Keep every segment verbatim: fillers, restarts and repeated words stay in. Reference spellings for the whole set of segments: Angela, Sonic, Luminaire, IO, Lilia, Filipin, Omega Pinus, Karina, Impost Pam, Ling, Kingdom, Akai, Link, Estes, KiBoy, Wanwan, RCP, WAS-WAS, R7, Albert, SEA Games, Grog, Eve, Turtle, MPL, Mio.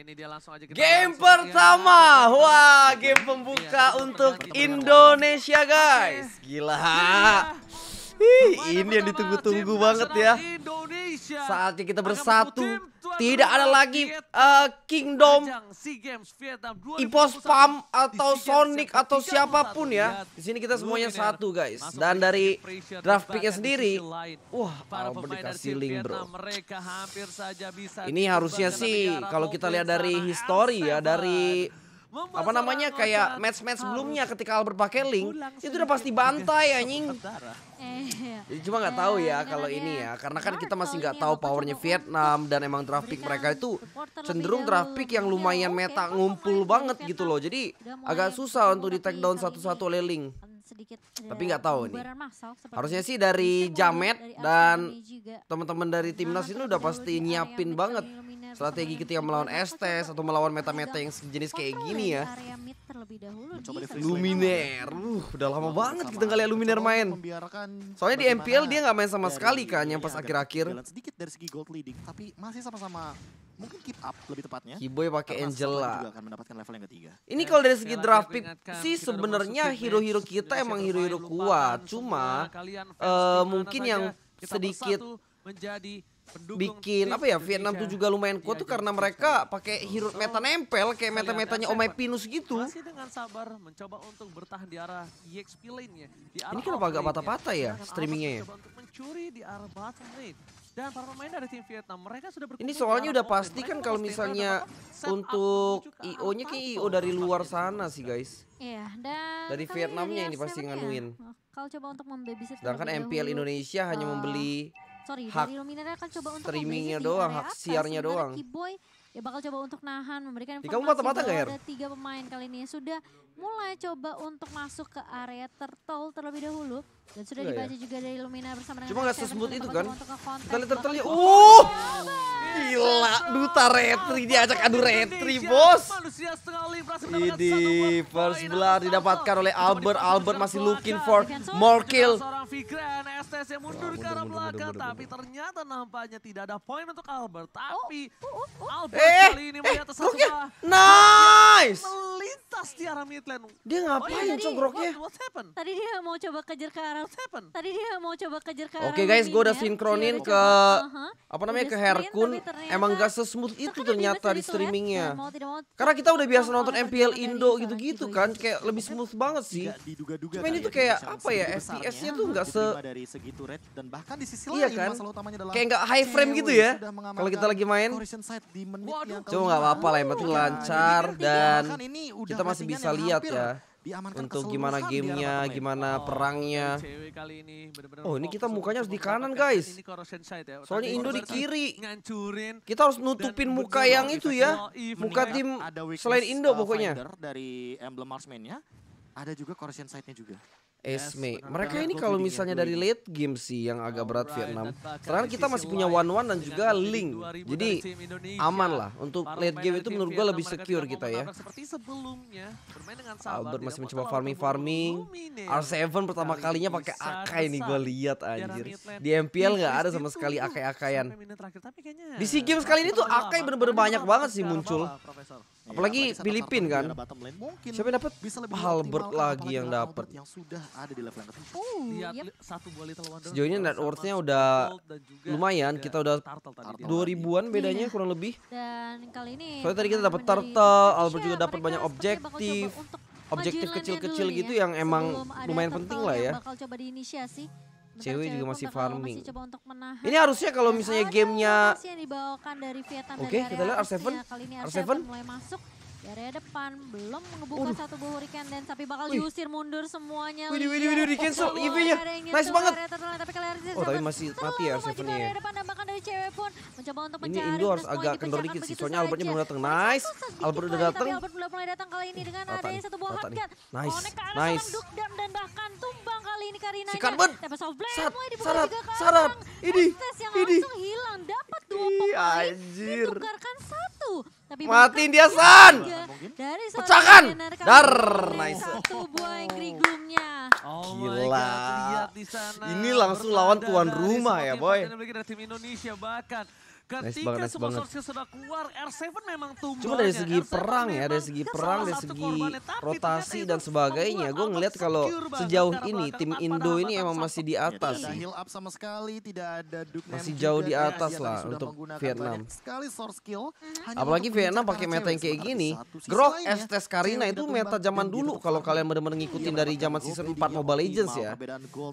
ini dia langsung aja kita game pertama. Ya. Wah, game pembuka ya, untuk Indonesia, guys. Gila. Ih, ini yang ditunggu-tunggu banget ya. Saatnya kita bersatu. Tidak ada lagi uh, Kingdom, Impost Pam atau Sonic atau siapapun ya. Di sini kita semuanya satu, guys. Dan dari draft picknya sendiri, wah, Albert dikasih Ling, bro. Ini harusnya sih kalau kita lihat dari history ya, dari apa namanya kayak match-match sebelumnya ketika Albert pakai Link itu udah pasti bantai anjing. Cuma nggak tahu ya kalau ini ya, karena kan kita masih nggak tahu powernya Vietnam dan emang draft pick mereka itu cenderung draft pick yang lumayan meta ngumpul banget gitu loh. Jadi agak susah untuk di take down satu-satu oleh Link. Tapi nggak tahu nih. Harusnya sih dari Jamet dan teman-teman dari timnas ini udah pasti nyiapin banget strategi ketika melawan Estes atau melawan meta-meta yang jenis kayak gini ya. Luminaire, uh, udah lama banget kita nggak lihat Luminaire main. Soalnya di M P L dia nggak main sama sekali kan, yang pas akhir-akhir. Sedikit dari segi gold leading, tapi masih sama-sama mungkin keep up lebih tepatnya. KiBoy pakai Angela. Juga akan mendapatkan level yang ketiga. Ini kalau dari segi draft pick sih sebenarnya hero-hero kita emang hero-hero kuat, cuma uh, mungkin yang sedikit menjadi bikin apa ya Vietnam tuh juga lumayan kuat tuh karena mereka pakai hero meta nempel kayak meta-metanya Omega Pinus gitu. Ini kenapa agak patah-patah ya streamingnya ya? Dan para pemain dari tim Vietnam mereka sudah berkumpul. Ini soalnya udah pasti kan kalau misalnya untuk I O-nya kayak I O dari luar sana sih, guys. Iya, dan dari Vietnamnya ini pasti nganuin. Kalau coba untuk membabysit. Sedangkan M P L Indonesia hanya membeli hak streamingnya doang, hak siarnya doang. KiBoy ya bakal coba untuk nahan, memberikan informasi. Kamu mata-mata gak, Her? Ada tiga pemain kali ini sudah mulai coba untuk masuk ke area Turtle terlebih dahulu. Dan sudah Gila dibaca ya? juga dari Luminaire bersama dengan... Cuma gak sesebut itu kan? Kita lihat Turtle-nya. Oh! Gila, duta retri. Dia ajak adu retri, bos. Ini first blood didapatkan oleh Albert. Albert masih looking for more kill. Estes yang mundur ke arah belakang, tapi ternyata nampaknya tidak ada poin untuk Albert. Tapi Albert kali ini melihat sesuatu. Nice! Melintas di arah mid lane. Dia ngapain cogroknya? Tadi dia mau coba kejar ke arah Tadi dia mau coba kejar ke arah Oke guys, gue udah sinkronin ke apa namanya ke Herkun. Emang gak sesmooth itu ternyata di streamingnya. Karena kita udah biasa nonton M P L Indo gitu-gitu kan, kayak lebih smooth banget sih. Cuma ini tuh kayak apa ya, F P S-nya tuh gak se... dari segi turret dan bahkan di sisi iya lain kan? Masalah utamanya adalah kayak nggak high frame gitu ya kalau kita lagi main. Cuma nggak apa-apa lah, yang penting lancar dan kita masih bisa lihat ya untuk gimana gamenya, gimana perangnya. Oh, ini kita mukanya harus di kanan, guys. Soalnya Indo di kiri. Kita harus nutupin muka yang itu ya, muka tim selain Indo pokoknya. Dari emblem marksman-nya ada juga corruption side-nya juga. Esme, mereka ini kalau misalnya dari late game sih yang agak berat Vietnam. Karena kita masih punya Wanwan dan juga Ling, jadi aman lah untuk late game itu menurut gue lebih secure kita ya. Albert masih mencoba farming-farming. R seven pertama kalinya pakai Akai nih, gue lihat anjir. Di M P L nggak ada sama sekali Akai-Akaian. Di SEA Games kali ini tuh Akai bener-bener banyak banget sih muncul. Apalagi Filipin kan. Siapa yang dapat? Albert lagi yang dapat. Ada di level yang ketiga. Oh, yep. Sejauh ini net worth-nya udah lumayan. Kita udah dua ribuan bedanya yeah. kurang lebih. Dan kali ini soalnya tadi kita dapat Turtle, Albert juga dapat banyak objektif. Objektif kecil-kecil gitu ya, yang emang lumayan penting lah ya. Bakal coba diinisiasi. Cewek juga masih farming. Ini harusnya kalau misalnya gamenya oke okay, kita lihat R seven. R seven mulai masuk dari depan, belum mengebuka uh. satu buah hurricane dan tapi bakal Wih. diusir mundur semuanya. Wih, wih, wih, di cancel E V-nya. Nice banget. Oh, tapi masih mati ya R seven-nya ya. Ini Indo harus agak kendor dikit sih, soalnya Albertnya belum datang. Nice, Albert udah datang. Albert udah mulai datang kali ini dengan adanya satu buah hurricane. Nice, nice. Dan bahkan tumbang kali ini Karina. Si Carbon. Sarat, sarat. Ini, ini. Anjir. Ditukarkan satu. Matiin dia, San. Pecahkan. Dar, nice. Gila. Ini langsung lawan tuan rumah ya, boy. Ketika nice semua source-nya sudah keluar, R seven memang tumbang. Cuma dari segi R seven perang ya, dari segi perang, dari segi rotasi dan sebagainya, gue ngeliat kalau sejauh ini tim Indo ini emang masih di atas sih. Masih jauh di atas lah untuk Vietnam. Apalagi Vietnam pakai meta yang kayak gini. Grog, Estes, Karina itu meta zaman dulu kalau kalian benar-benar ngikutin dari zaman season empat Mobile Legends ya.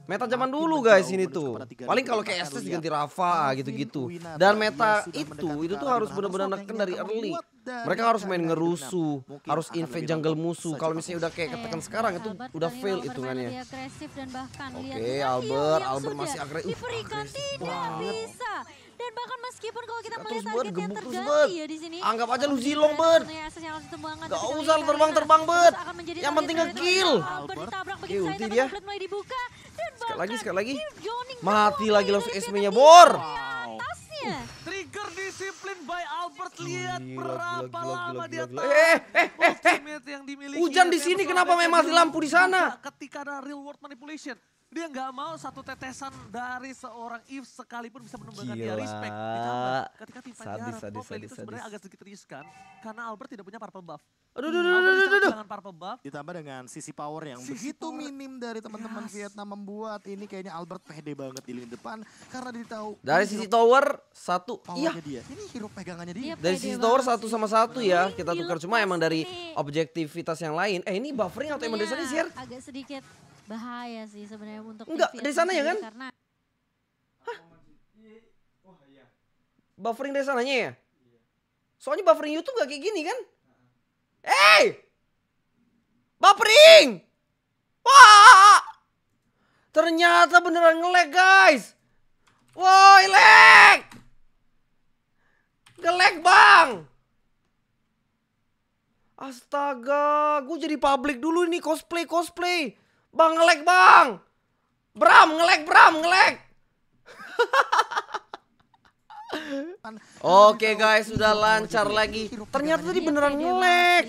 Meta zaman dulu guys ini tuh. Paling kalau kayak Estes diganti Rafa gitu-gitu. Dan meta itu itu tuh harus benar-benar neken dari early. Mereka harus main ngerusuh, harus invade jungle musuh. Kalau misalnya udah kayak ketekan sekarang itu udah fail hitungannya. Oke, Albert, Albert masih agresif. Dan bahkan meskipun kalau kita melihat targetnya terganti ya di sini. Anggap aja lu zilong, Bert. Gak usah terbang-terbang, Bert. Yang penting nge-kill. Oke, ulti dia. Sekali lagi, sekali lagi. Mati lagi langsung S M-nya, Bor. Trigger disiplin by Albert, lihat berapa lama dia tahan. Eh, eh, eh, yang dimiliki. Hujan di sini kenapa memang lampu di sana? Ketika ada real world manipulation, dia nggak mau satu tetesan dari seorang Eve sekalipun bisa menumbangkan dia respect. Ketika tim Panjara profil itu sebenarnya agak sedikit riskan karena Albert tidak punya purple buff. Aduh, aduh, aduh, aduh, aduh. Dengan purple buff ditambah dengan sisi power yang begitu minim dari teman-teman Vietnam membuat ini kayaknya Albert pede banget di lini depan karena dia tahu dari sisi tower satu. Iya. Ini hero pegangannya dia. Dari sisi tower satu sama satu ya kita tukar cuma emang dari objektivitas yang lain. Eh ini buffering atau emang dari sana sih? Agak sedikit bahaya sih sebenarnya untuk enggak dari sana ya kan? Karena... Hah? Buffering dari sananya ya? Soalnya buffering YouTube gak kayak gini kan? Hey! Buffering! Wah! Ternyata beneran nge-lag guys. Woi lag! Nge-lag bang! Astaga, gue jadi public dulu ini cosplay-cosplay. Bang nge-lag bang, Bram nge-lag Bram nge-lag. Oke okay, guys sudah lancar lagi. Ternyata tadi beneran nge-lag.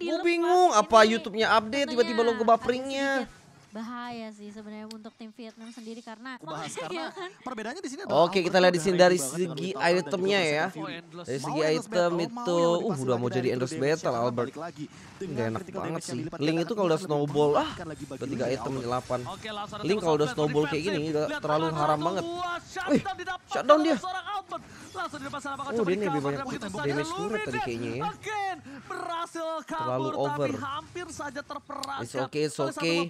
Gue bingung apa YouTube-nya update tiba-tiba logo buffering-nya. Bahaya sih sebenarnya untuk tim Vietnam sendiri karena, bahas, karena perbedaannya di sini. Oke, kita lihat di sini dari segi itemnya ya. Dari segi item itu uh udah mau jadi endorse battle Albert. Enggak enak banget sih. Link itu kalau udah snowball ah tiga item delapan. Link kalau udah snowball kayak gini udah terlalu haram banget. Wih, shutdown dia. Oh dia ini lebih banyak damage turret tadi kayaknya ya. Terlalu over. It's okay, it's okay.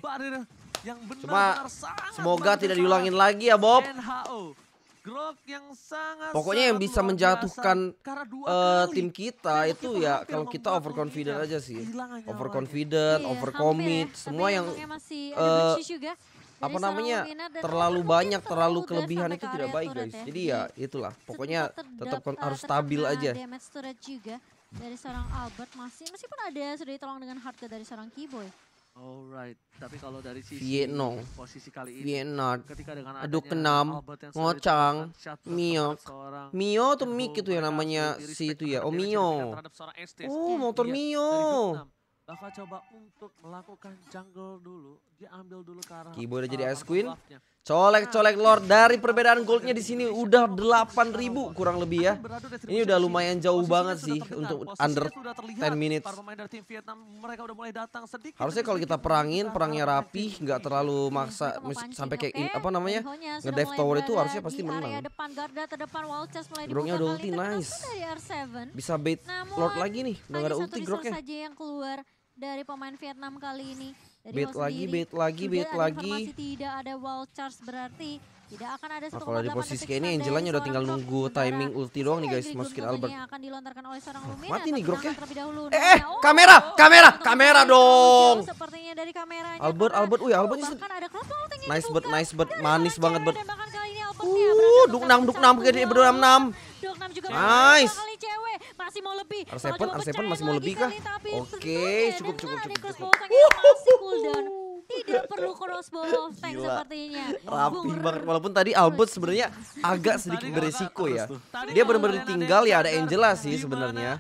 Cuma semoga tidak diulangin lagi ya Bob. Pokoknya yang bisa menjatuhkan uh, tim kita itu ya kalau kita overconfident aja sih. Overconfident, overcommit, semua yang uh, apa namanya terlalu banyak, terlalu kelebihan itu tidak baik guys. Jadi ya itulah pokoknya tetap harus stabil aja. Dari seorang Albert masih meskipun ada sudah ditolong dengan hard dari seorang KiBoy. Alright, tapi kalau dari sisi Vietnam, posisi kali ini Vietnam, ketika dengan aduk enam, ngocang, Mio, Mio tuh Mik itu ya namanya si itu ya, oh Mio, oh motor Mio. Bakal coba untuk melakukan jungle dulu, dia ambil dulu ke arah KiBoy udah jadi Ice Queen. Colek-colek Lord dari perbedaan goldnya di sini udah delapan ribu kurang lebih ya. Ini udah lumayan jauh banget sih untuk under ten minutes. Harusnya kalau kita perangin, perangnya rapi, nggak terlalu maksa sampai kayak in, apa namanya nge-dive tower itu harusnya pasti menang. Grognya udah ulti nice. Bisa bait Lord lagi nih, udah gak ada ulti Grognya. Dari pemain Vietnam kali ini bait lagi, bait lagi, bait lagi. Tidak ada wall charge berarti tidak akan ada satu. Nah, kalau di posisi kayak ini Angelanya udah tinggal nunggu timing ulti doang nih guys, masukin Albert. Mati nih Grog ya. Eh, eh, kamera, kamera, kamera dong. Albert, Albert, wih Albert ini nice bird, nice bird, manis banget bird. Uh, duk enam, duk enam, kayak berdua enam enam. Nice. Masih mau lebih. R seven, R seven masih mau lebih kah? Oke, cukup cukup cukup. cukup. Tidak perlu crossbow off tank sepertinya. Rapi banget walaupun tadi Albert sebenarnya agak sedikit beresiko ya. Dia benar-benar ditinggal ya ada Angela sih sebenarnya.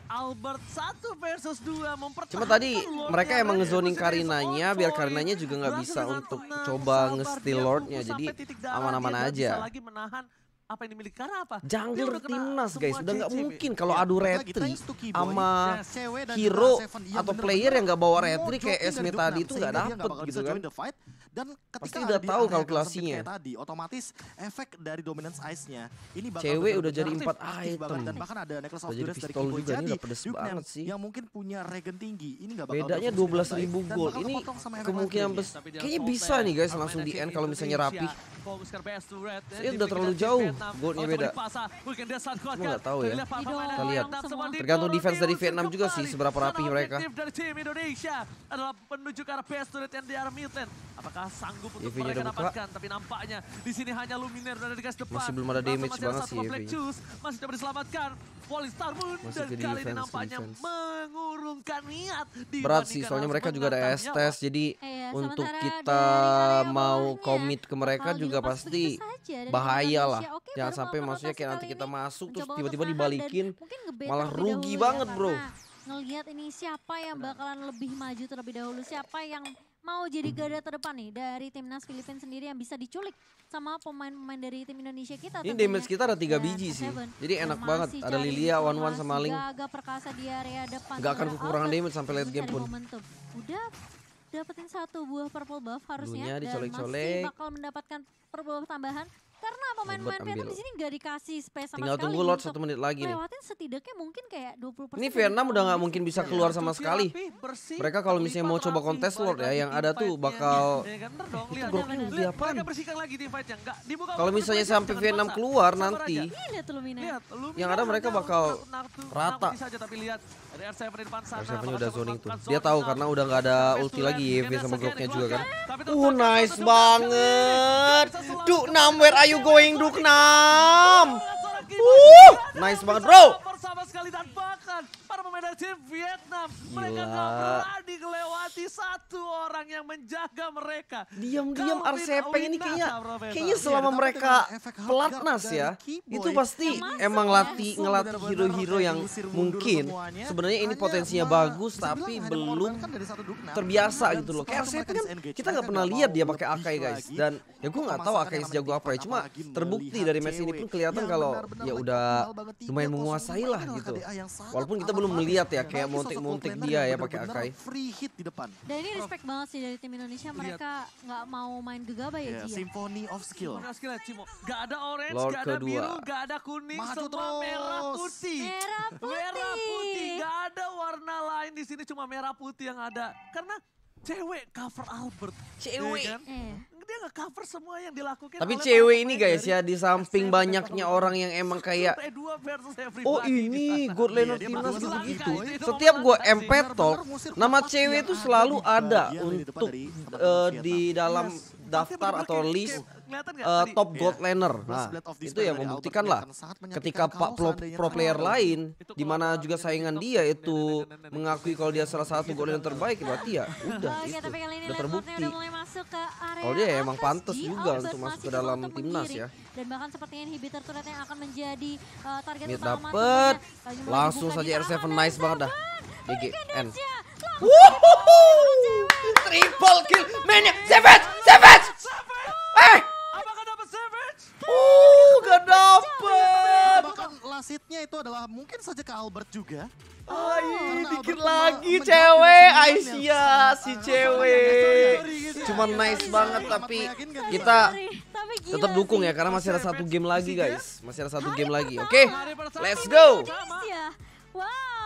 Cuma tadi mereka emang ngezoning Karinanya biar Karinanya juga nggak bisa untuk coba nge-steal Lordnya jadi aman-aman aja. apa yang dimiliki karena apa? Jungle timnas guys, udah nggak mungkin kalau adu retri sama hero atau player yang nggak bawa retri kayak S M E tadi itu nggak dapet gitu kan. Dan ketika udah tahu kalkulasinya tadi, otomatis efek dari dominance ice-nya ini bakal cewek udah jadi empat item dan bahkan ada necklace of duress dari KiBoy jadi banget sih yang mungkin punya regen tinggi. Ini nggak bakal bedanya dua belas ribu gold. Ini kemungkinan kayaknya bisa nih guys langsung di end kalau misalnya rapi. Ini udah terlalu jauh goldnya beda. Gue nggak tahu ya. Kita lihat tergantung defense dari Vietnam juga sih seberapa rapi mereka. Apakah sanggup untuk mereka dapatkan, tapi nampaknya di sini hanya Luminaire dari gas depan. Masih belum ada damage banget sih E V-nya. Masih dapat diselamatkan. Polystar pun dan kali ini nampaknya mengurungkan niat. Berat sih, soalnya mereka juga ada Estes. Jadi untuk kita mau komit ke mereka juga pasti bahaya lah. Jangan sampai maksudnya kayak nanti kita masuk terus tiba-tiba dibalikin. Malah rugi banget bro. Ngelihat ini siapa yang bakalan lebih maju terlebih dahulu, siapa yang mau jadi garda terdepan nih dari timnas Filipin sendiri yang bisa diculik sama pemain-pemain dari tim Indonesia kita. Ini damage kita ada tiga biji sih, jadi enak banget. Ada Lilia, Wanwan sama Ling. Agak perkasa di area depan. Gak akan kekurangan damage sampai late game pun. Udah dapetin satu buah purple buff harusnya dan masih bakal mendapatkan purple buff tambahan. Karena pemain-pemain Vietnam di sini nggak dikasih space sama sekali. Tinggal tunggu lot satu menit lagi nih. Lewatin setidaknya mungkin kayak dua puluh persen. Ini Vietnam udah nggak mungkin bisa keluar sama sekali. Mereka kalau misalnya mau coba kontes lot ya, yang ada tuh bakal itu Grognya udah apaan. Kalau misalnya sampai Vietnam keluar nanti, yang ada mereka bakal rata. R tujuh udah zoning tuh. Dia tahu karena udah nggak ada ulti lagi E V sama Grognya juga kan. Uh nice banget. Duh, where are you going Duknam? Uh, nice banget bro. Sama sekali dan bahkan para pemain dari tim Vietnam mereka gak berani melewati satu orang yang menjaga mereka. Diam-diam R C P ini kayaknya kayaknya selama mereka pelatnas ya itu pasti emang latih ngelatih hero-hero yang mungkin sebenarnya ini potensinya bagus tapi belum terbiasa gitu loh. Kayak R C P kan kita nggak pernah lihat dia pakai Akai guys dan ya gue nggak tahu Akai sejago apa ya, cuma terbukti dari match ini pun kelihatan kalau ya udah lumayan menguasai lah gitu. Walaupun kita belum melihat ya kayak montik-montik dia ya pakai Akai. Free hit di depan. Dan ini respect banget sih dari tim Indonesia, mereka nggak mau main gegabah ya. Symphony of skill. Gak ada orange, gak ada biru, gak ada kuning, semua merah putih. Merah putih, gak ada warna lain di sini cuma merah putih yang ada. Karena cewek cover Albert. Cewek. Dia nggak cover semua yang dilakukan. Tapi cewek ini guys ya di samping banyaknya orang yang emang kayak oh ini gold laner timnas gitu-gitu. Setiap gue M P L talk nama cewek itu selalu ada untuk uh, di dalam daftar atau list uh, top gold laner. Nah itu ya membuktikan lah ketika pak pro, pro player lain di mana juga saingan dia itu mengakui kalau dia salah satu gold laner terbaik berarti ya udah itu udah terbukti. Kalau dia emang pantas juga untuk masuk ke dalam timnas ya. Dan bahkan sepertinya inhibitor turret yang akan menjadi uh, target utama. Dapet langsung saja R tujuh nice banget dah. G G N. Triple kill Mania Savage Savage. Eh. Apakah dapat Savage? Uh, gak dapet. Bahkan lasitnya itu adalah mungkin saja ke Albert juga. Ayy, dikit lagi cewek, Aisyah si cewek. Cuman nice banget tapi kita tetap dukung ya karena masih ada satu game lagi guys. Masih ada satu game lagi, oke? Let's go. Wow.